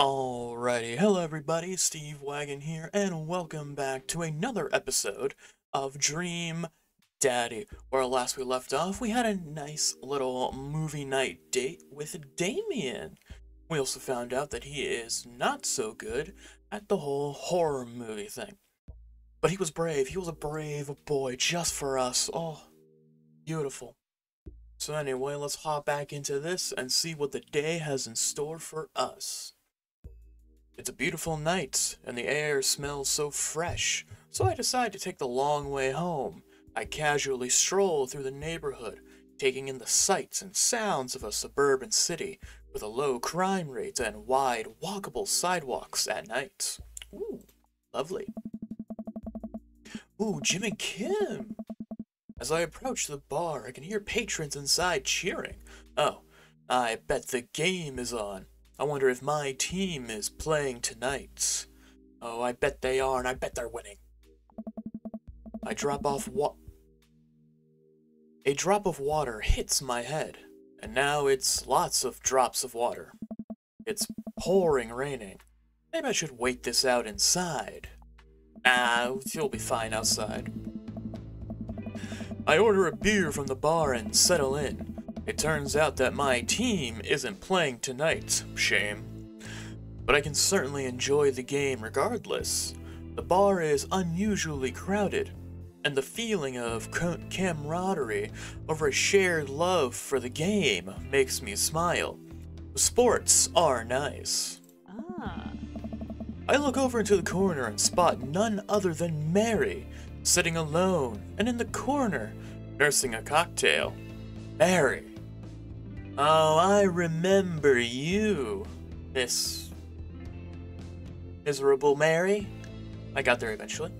Alrighty, hello everybody, Steve Wagon here, and welcome back to another episode of Dream Daddy, where last we left off, we had a nice little movie night date with Damien. We also found out that he is not so good at the whole horror movie thing. But he was brave, he was a brave boy just for us. Oh, beautiful. So anyway, let's hop back into this and see what the day has in store for us. It's a beautiful night, and the air smells so fresh, so I decide to take the long way home. I casually stroll through the neighborhood, taking in the sights and sounds of a suburban city with a low crime rate and wide, walkable sidewalks at night. Ooh, lovely. Ooh, Jimmy Kim! As I approach the bar, I can hear patrons inside cheering. Oh, I bet the game is on. I wonder if my team is playing tonight. Oh, I bet they are, and I bet they're winning. I drop off A drop of water hits my head, and now it's lots of drops of water. It's pouring raining. Maybe I should wait this out inside. Nah, you'll be fine outside. I order a beer from the bar and settle in. It turns out that my team isn't playing tonight, shame. But I can certainly enjoy the game regardless. The bar is unusually crowded, and the feeling of camaraderie over a shared love for the game makes me smile. Sports are nice. Ah. I look over into the corner and spot none other than Mary, sitting alone and in the corner, nursing a cocktail. Mary. Oh, I remember you, Miss Miserable Mary. I got there eventually.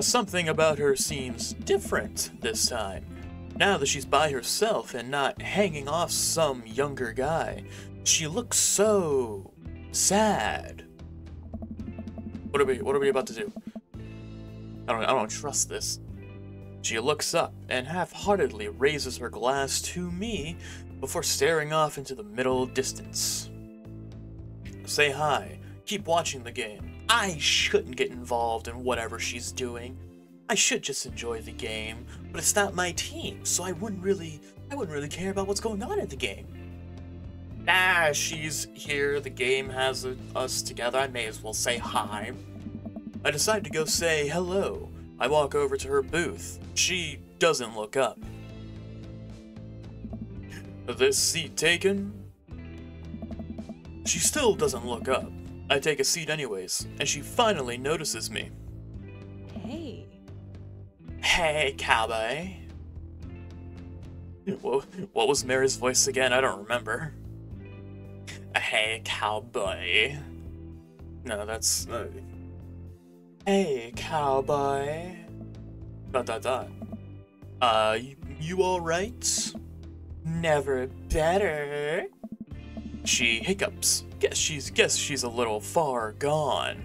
Something about her seems different this time. Now that she's by herself and not hanging off some younger guy, she looks so sad. What are we about to do? I don't trust this. She looks up and half-heartedly raises her glass to me before staring off into the middle distance. Say hi. Keep watching the game. I shouldn't get involved in whatever she's doing. I should just enjoy the game, but it's not my team, so I wouldn't really care about what's going on in the game. Nah, she's here. The game has us together. I may as well say hi. I decide to go say hello. I walk over to her booth. She doesn't look up. This seat taken? She still doesn't look up. I take a seat anyways, and she finally notices me. Hey. Hey, cowboy. What was Mary's voice again? I don't remember. Hey, cowboy. No, that's... Hey, cowboy. ... You alright? Never better. She hiccups. Guess she's a little far gone.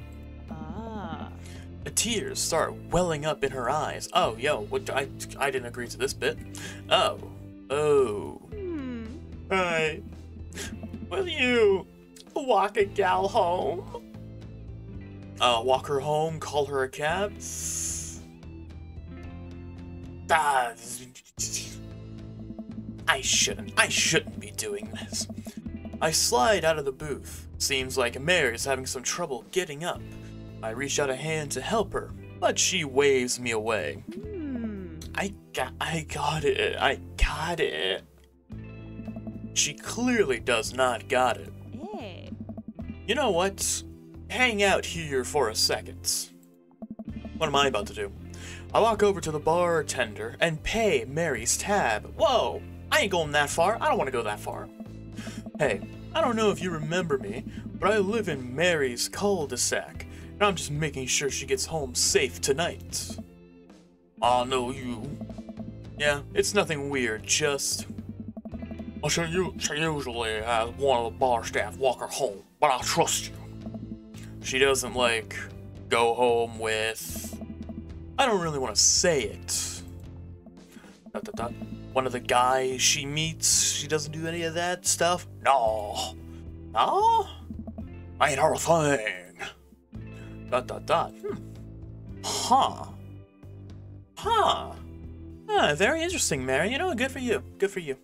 Ah. The tears start welling up in her eyes. Oh, yo, what? I didn't agree to this bit. Oh. Hmm. Hi. Will you walk a gal home? Walk her home, call her a cab? I shouldn't be doing this. I slide out of the booth. Seems like Mary's having some trouble getting up. I reach out a hand to help her, but she waves me away. I got it. She clearly does not got it. Yeah. You know what? Hang out here for a second. What am I about to do? I walk over to the bartender and pay Mary's tab. Whoa, I ain't going that far. I don't want to go that far. Hey, I don't know if you remember me, but I live in Mary's cul-de-sac, and I'm just making sure she gets home safe tonight. I know you. Yeah, it's nothing weird, just... Well, she usually has one of the bar staff walk her home, but I trust you. She doesn't, like, go home with... I don't really want to say it. One of the guys she meets, she doesn't do any of that stuff? No. No? Made our thing. Dot dot dot. Huh. Huh. Very interesting, Mary. You know, good for you. Good for you.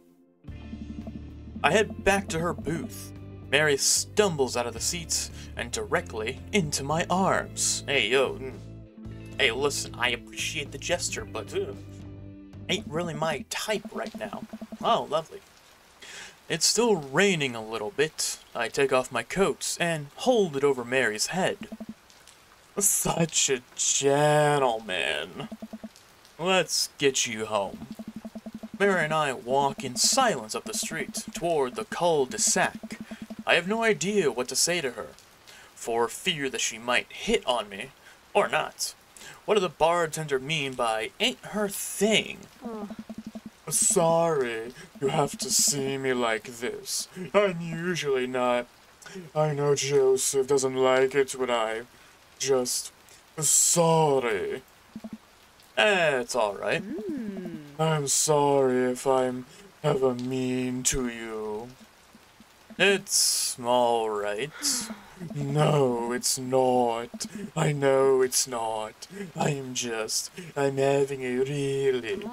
I head back to her booth. Mary stumbles out of the seats and directly into my arms. Hey, yo. Hey, listen, I appreciate the gesture, but ain't really my type right now. Oh, lovely. It's still raining a little bit. I take off my coat and hold it over Mary's head. Such a gentleman. Let's get you home. Mary and I walk in silence up the street toward the cul-de-sac. I have no idea what to say to her, for fear that she might hit on me, or not. What did the bartender mean by ain't her thing? Oh. Sorry, you have to see me like this. I'm usually not. I know Joseph doesn't like it when I just... Sorry. It's alright. I'm sorry if I'm ever mean to you. It's alright. No, it's not. I know it's not. I'm having a really...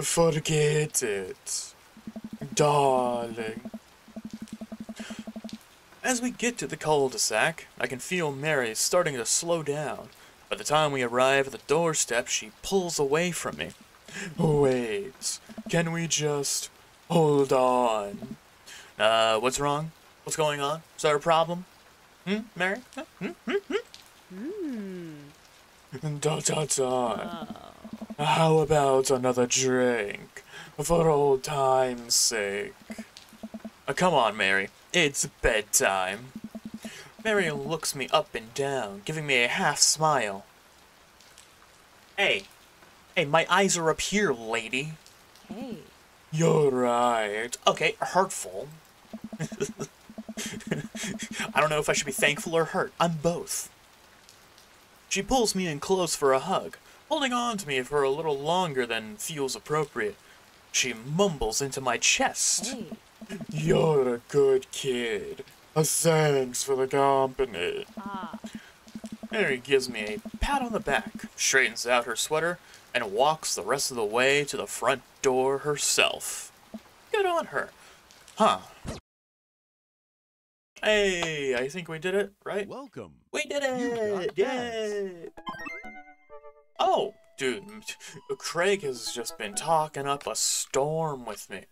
Forget it, darling. As we get to the cul-de-sac, I can feel Mary starting to slow down. By the time we arrive at the doorstep, she pulls away from me. Wait, can we just hold on? What's wrong? What's going on? Is there a problem? Mary? Dot dot dot. How about another drink? For old time's sake. Come on, Mary. It's bedtime. Mary looks me up and down, giving me a half-smile. Hey. Hey, my eyes are up here, lady. Hey. You're right. Okay, hurtful. I don't know if I should be thankful or hurt. I'm both. She pulls me in close for a hug, holding on to me for a little longer than feels appropriate. She mumbles into my chest. Hey. You're a good kid. Thanks for the company. Mary gives me a pat on the back, straightens out her sweater, and walks the rest of the way to the front door herself. Good on her. Huh. Hey, I think we did it, right? Welcome. We did it! Yay! Oh, dude, Craig has just been talking up a storm with me.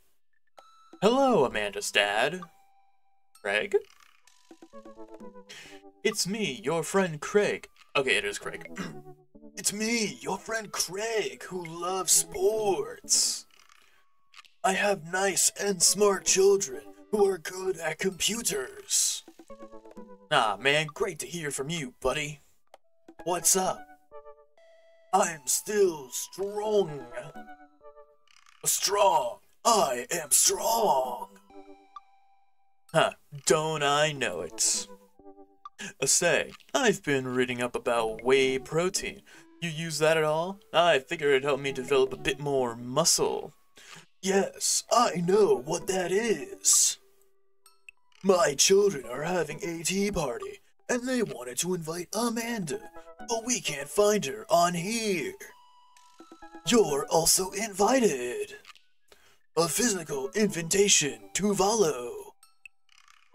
Hello, Amanda's dad. Craig? It's me, your friend Craig. Okay, it is Craig. It's me, your friend Craig, who loves sports. I have nice and smart children who are good at computers. Ah, man, great to hear from you, buddy. What's up? I'm still strong. Strong. I am strong. Huh, don't I know it. Say, I've been reading up about whey protein. You use that at all? I figure it helped me develop a bit more muscle. Yes, I know what that is. My children are having a tea party, and they wanted to invite Amanda. But we can't find her on here. You're also invited. A physical invitation to follow.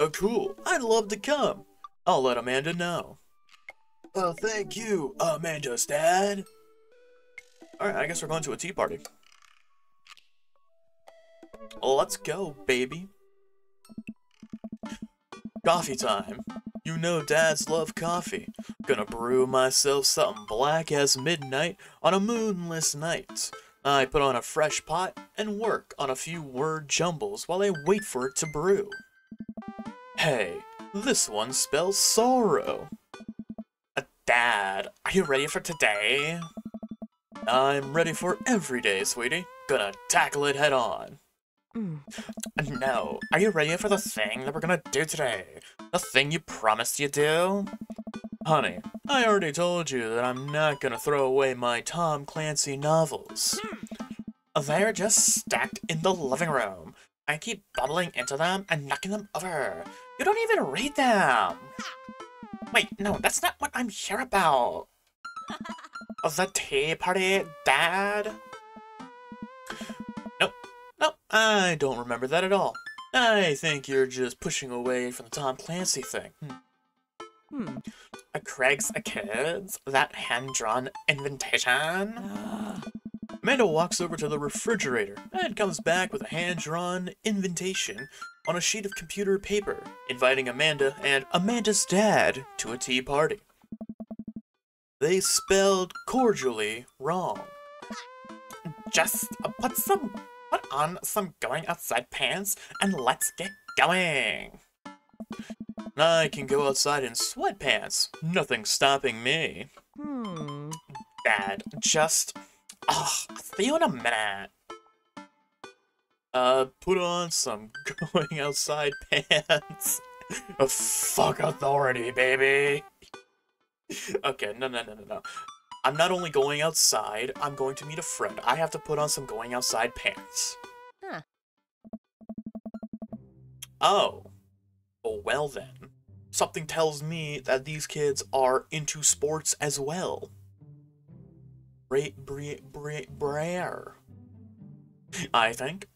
Oh, cool. I'd love to come. I'll let Amanda know. Thank you, Amanda's dad. Alright, I guess we're going to a tea party. Let's go, baby. Coffee time. You know dads love coffee. Gonna brew myself something black as midnight on a moonless night. I put on a fresh pot and work on a few word jumbles while I wait for it to brew. Hey, this one spells sorrow. Dad, are you ready for today? I'm ready for every day, sweetie. Gonna tackle it head on. No, are you ready for the thing that we're gonna do today? The thing you promised you'd do? Honey, I already told you that I'm not gonna throw away my Tom Clancy novels. They're just stacked in the living room. I keep bubbling into them and knocking them over. You don't even read them! Wait, no, that's not what I'm here about! The tea party, Dad? Nope. Nope, I don't remember that at all. I think you're just pushing away from the Tom Clancy thing. Craig's a kid's? That hand-drawn invitation? Amanda walks over to the refrigerator and comes back with a hand-drawn invitation on a sheet of computer paper, inviting Amanda and Amanda's dad to a tea party. They spelled cordially wrong. Just put on some going outside pants and let's get going. I can go outside in sweatpants. Nothing's stopping me. Dad, just... see you in a minute. Put on some going outside pants. Fuck authority, baby. Okay, no. I'm not only going outside, I'm going to meet a friend. I have to put on some going outside pants. Oh. Well then, something tells me that these kids are into sports as well. I think.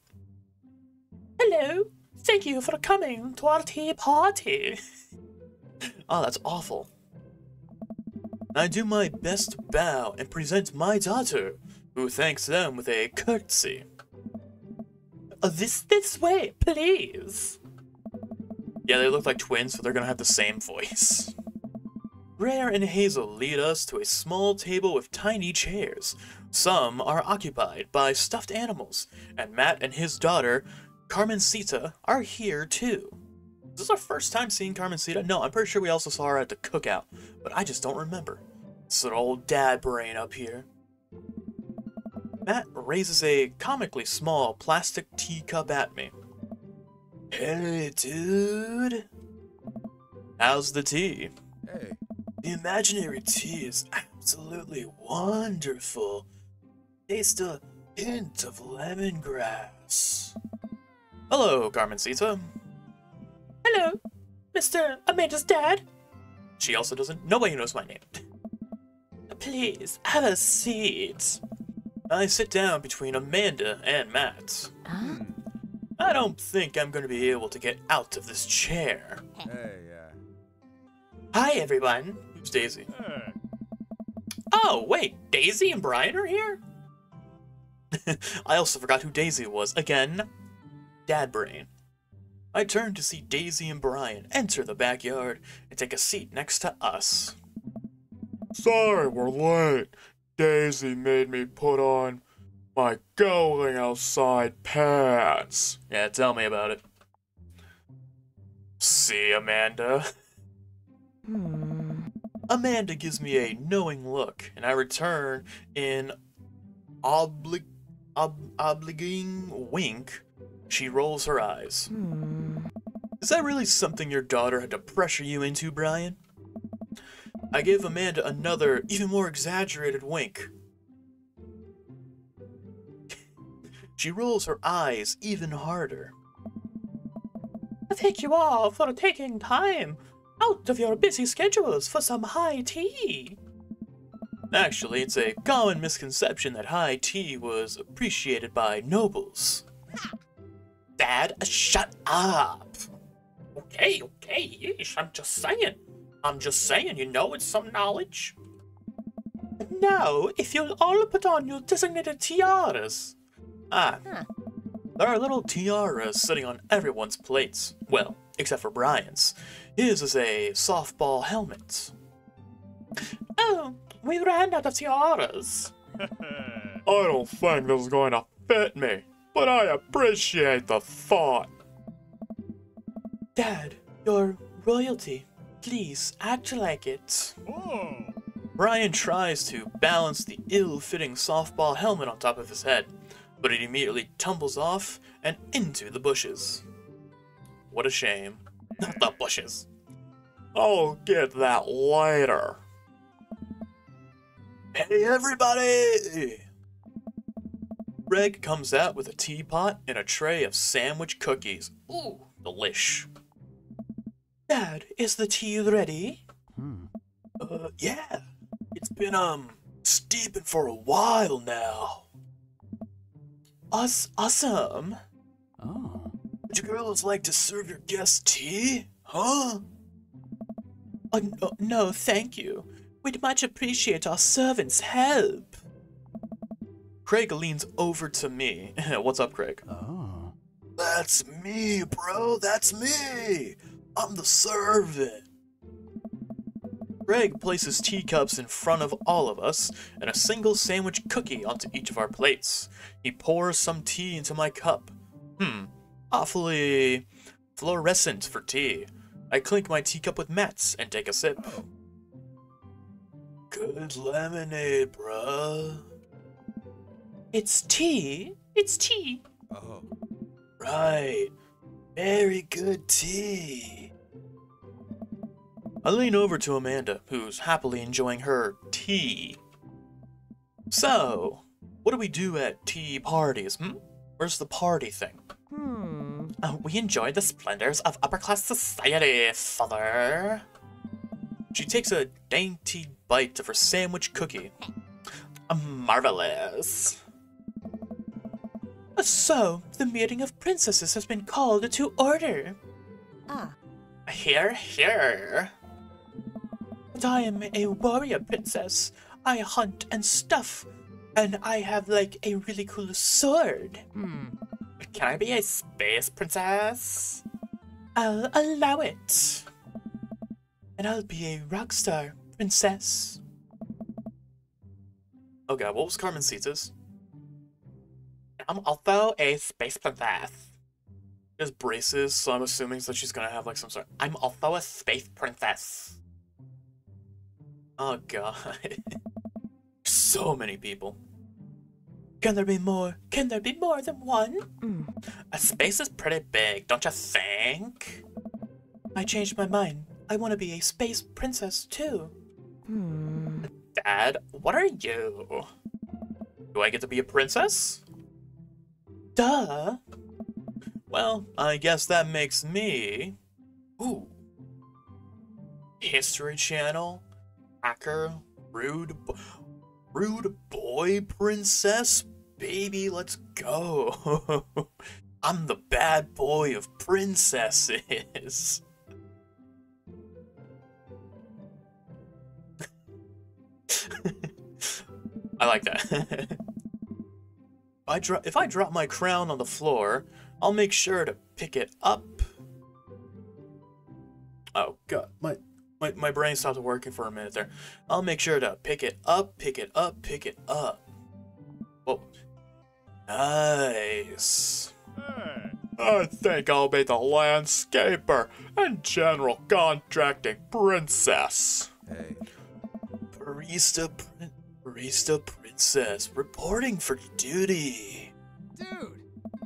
Hello, thank you for coming to our tea party. Oh, that's awful. I do my best to bow and present my daughter, who thanks them with a curtsy. This way, please. Yeah, they look like twins, so they're gonna have the same voice. Rare and Hazel lead us to a small table with tiny chairs. Some are occupied by stuffed animals, and Matt and his daughter, Carmencita, are here too. Is this our first time seeing Carmencita? No, I'm pretty sure we also saw her at the cookout, but I just don't remember. It's an old dad brain up here. Matt raises a comically small plastic teacup at me. Hey, dude. How's the tea? Hey. The imaginary tea is absolutely wonderful. Taste a hint of lemongrass. Hello, Carmencita. Hello, Mr. Amanda's dad. She also doesn't. Nobody knows my name. Please, have a seat. I sit down between Amanda and Matt. I don't think I'm going to be able to get out of this chair. Hi, everyone. Who's Daisy? Oh, wait. Daisy and Brian are here? I also forgot who Daisy was. Again, dad brain. I turn to see Daisy and Brian enter the backyard and take a seat next to us. Sorry we're late. Daisy made me put on... my going outside pants. Yeah, tell me about it. See, Amanda? Amanda gives me a knowing look, and I return in obliging wink. She rolls her eyes. Is that really something your daughter had to pressure you into, Brian? I give Amanda another, even more exaggerated wink. She rolls her eyes even harder. Thank you all for taking time out of your busy schedules for some high tea. Actually, it's a common misconception that high tea was appreciated by nobles. Dad, shut up. Okay, yeesh, I'm just saying, you know, it's some knowledge. Now, if you'll all put on your designated tiaras. There are little tiaras sitting on everyone's plates. Well, except for Brian's. His is a softball helmet. Oh, we ran out of tiaras. I don't think this is going to fit me, but I appreciate the thought. Dad, your royalty. Please, act like it. Brian tries to balance the ill-fitting softball helmet on top of his head, but it immediately tumbles off and into the bushes. What a shame. Not the bushes. I'll get that later. Hey, everybody! Greg comes out with a teapot and a tray of sandwich cookies. Ooh, delish. Dad, is the tea ready? Yeah. It's been, steeping for a while now. Awesome. Oh. Would you girls like to serve your guests tea? Huh? No, thank you. We'd much appreciate our servants' help. Craig leans over to me. What's up, Craig? Oh. That's me, bro. That's me. I'm the servant. Craig places teacups in front of all of us and a single sandwich cookie onto each of our plates. He pours some tea into my cup. Awfully fluorescent for tea. I clink my teacup with Matt's and take a sip. Oh. Good lemonade, bruh. It's tea. It's tea. Oh. Right. Very good tea. I lean over to Amanda, who's happily enjoying her tea. So, what do we do at tea parties, Where's the party thing? We enjoy the splendors of upper-class society, father. She takes a dainty bite of her sandwich cookie. Marvelous. So, the meeting of princesses has been called to order. Ah. Hear, hear. But I am a warrior princess. I hunt and stuff. And I have, like, a really cool sword. Can I be a space princess? I'll allow it. And I'll be a rock star princess. Oh god, what was Carmen Sita's? I'm also a space princess. She has braces, so I'm assuming that she's gonna have like some sort of... I'm also a space princess. Oh god. So many people. Can there be more? Can there be more than one? A space is pretty big, don't you think? I changed my mind. I want to be a space princess, too. Dad, what are you? Do I get to be a princess? Duh. Well, I guess that makes me... Ooh. History Channel? Hacker? Rude boy princess? Baby, let's go. I'm the bad boy of princesses. I like that. If I drop my crown on the floor, I'll make sure to pick it up. Oh god, my brain stopped working for a minute there. I'll make sure to pick it up, pick it up, pick it up. Whoa. Nice. Hey. I think I'll be the landscaper and general contracting princess. Hey. Barista princess reporting for duty. Dude.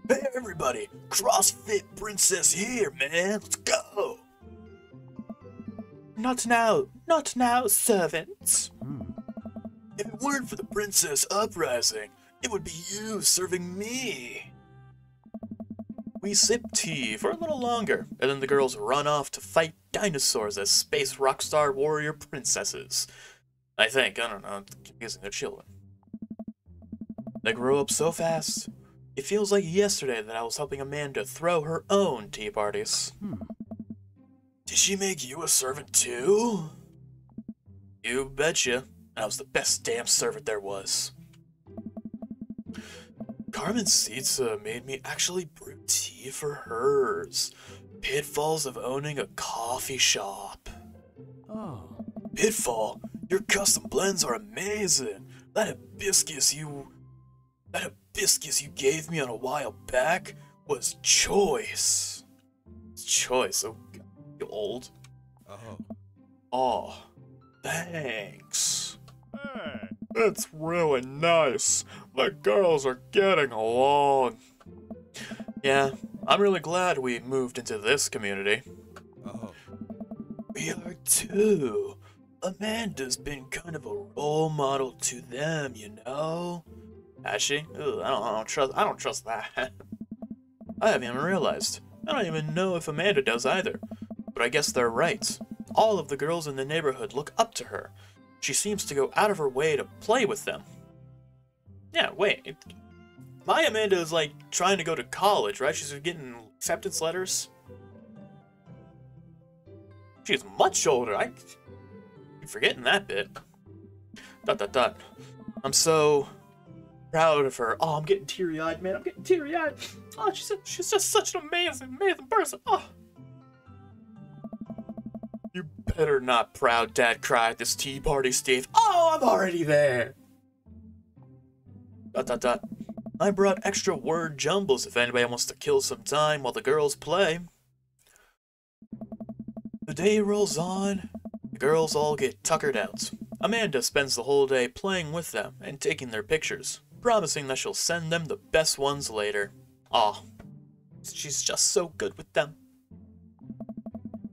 Hey everybody, CrossFit princess here, man. Let's go. Not now, servants. If it weren't for the princess uprising, it would be you serving me. We sip tea for a little longer, and then the girls run off to fight dinosaurs as space rockstar warrior princesses. I think, I don't know, I'm guessing they're children. They grow up so fast. It feels like yesterday that I was helping Amanda throw her own tea parties. Did she make you a servant too? You betcha. I was the best damn servant there was. Carmen Sita made me actually brew tea for hers. Pitfalls of owning a coffee shop. Oh. Pitfall? Your custom blends are amazing. That hibiscus you gave me on a while back was choice. It's choice. Oh, you old. Oh. Oh, thanks. Hey. It's really nice. The girls are getting along. Yeah, I'm really glad we moved into this community. Oh. We are too. Amanda's been kind of a role model to them, you know? Has she? Ew, I don't trust that. I haven't even realized. I don't even know if Amanda does either. But I guess they're right. All of the girls in the neighborhood look up to her. She seems to go out of her way to play with them. Yeah, wait. My Amanda is, like, trying to go to college, right? She's getting acceptance letters. She's much older. I keep forgetting that bit. ... I'm so proud of her. Oh, I'm getting teary-eyed, man. I'm getting teary-eyed. Oh, she's just such an amazing person. Oh. You better not proud dad cry at this tea party, Steve. Oh, I'm already there. ... I brought extra word jumbles if anybody wants to kill some time while the girls play. The day rolls on. The girls all get tuckered out. Amanda spends the whole day playing with them and taking their pictures, promising that she'll send them the best ones later. Aw, she's just so good with them.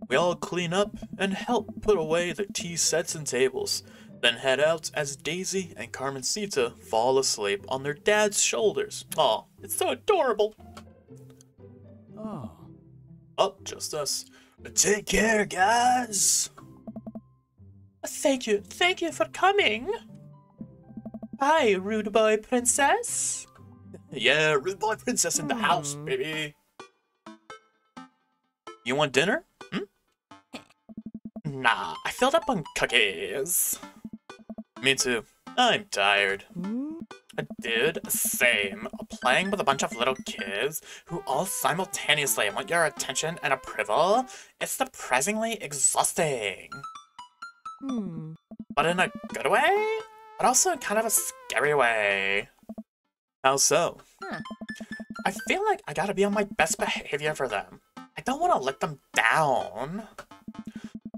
We all clean up and help put away the tea sets and tables, then head out as Daisy and Carmencita fall asleep on their dad's shoulders. Aw, it's so adorable. Oh. Oh, just us. Take care, guys. Thank you for coming. Hi, rude boy princess. Yeah, rude boy princess in the house, baby. You want dinner? Nah, I filled up on cookies. Me too. I'm tired. Dude, same. Playing with a bunch of little kids who all simultaneously want your attention and approval is surprisingly exhausting. But in a good way, but also in kind of a scary way. How so? I feel like I gotta be on my best behavior for them. I don't want to let them down.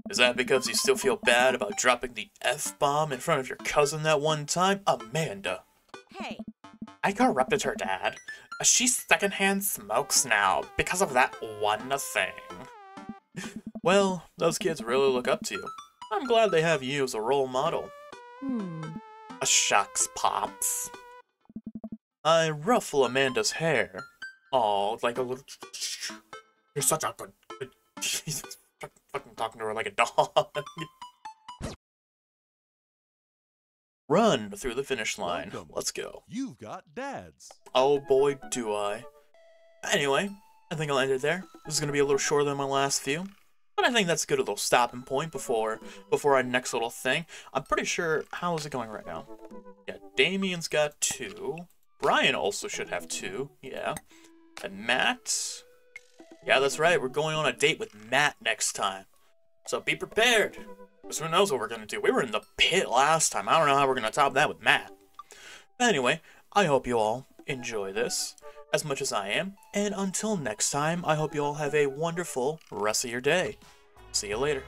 Is that because you still feel bad about dropping the F-bomb in front of your cousin that one time? Amanda. Hey. I corrupted her dad. She secondhand smokes now because of that one thing. Well, those kids really look up to you. I'm glad they have you as a role model. Shucks, Pops. I ruffle Amanda's hair. Aw, like a little... You're such a good... She's fucking talking to her like a dog. Run through the finish line. Welcome. Let's go. You've got dads. Oh boy, do I. Anyway, I think I'll end it there. This is going to be a little shorter than my last few. But I think that's a good little stopping point before our next little thing. I'm pretty sure... How is it going right now? Yeah, Damien's got 2. Brian also should have 2. Yeah. And Matt... Yeah, that's right. We're going on a date with Matt next time. So be prepared. Because who knows what we're going to do. We were in the pit last time. I don't know how we're going to top that with Matt. Anyway, I hope you all enjoy this as much as I am, and until next time, I hope you all have a wonderful rest of your day. See you later.